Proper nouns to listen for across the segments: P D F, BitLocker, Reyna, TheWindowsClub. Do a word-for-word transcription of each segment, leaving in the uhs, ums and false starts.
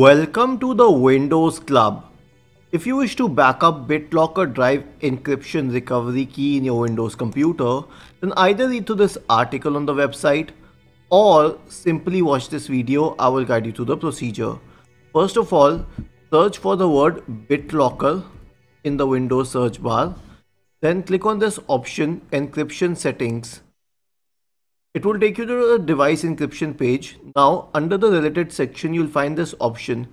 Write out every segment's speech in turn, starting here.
Welcome to the Windows Club. If you wish to backup BitLocker drive encryption recovery key in your Windows computer, then either read through this article on the website or simply watch this video. I will guide you through the procedure. First of all, search for the word BitLocker in the Windows search bar. Then click on this option, Encryption Settings. It will take you to the device encryption page. Now under the related section you'll find this option,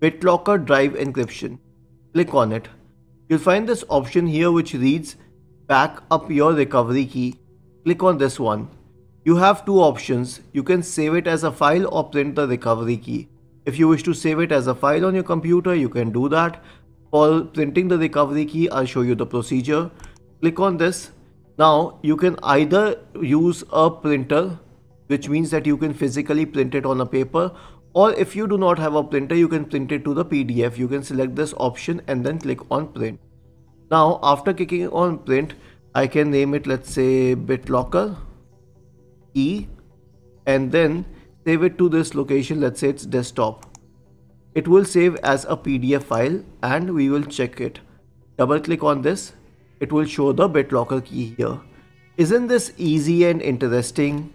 BitLocker Drive Encryption. Click on it. You'll find this option here which reads Back Up Your Recovery Key. Click on this one. You have two options. You can save it as a file or print the recovery key. If you wish to save it as a file on your computer, you can do that. For printing the recovery key, I'll show you the procedure. Click on this. Now you can either use a printer, which means that you can physically print it on a paper, or if you do not have a printer, you can print it to the P D F. You can select this option and then click on print. Now after clicking on print, I can name it, let's say BitLocker E, and then save it to this location, let's say it's desktop. It will save as a P D F file and we will check it. Double click on this. It will show the BitLocker key here. Isn't this easy and interesting?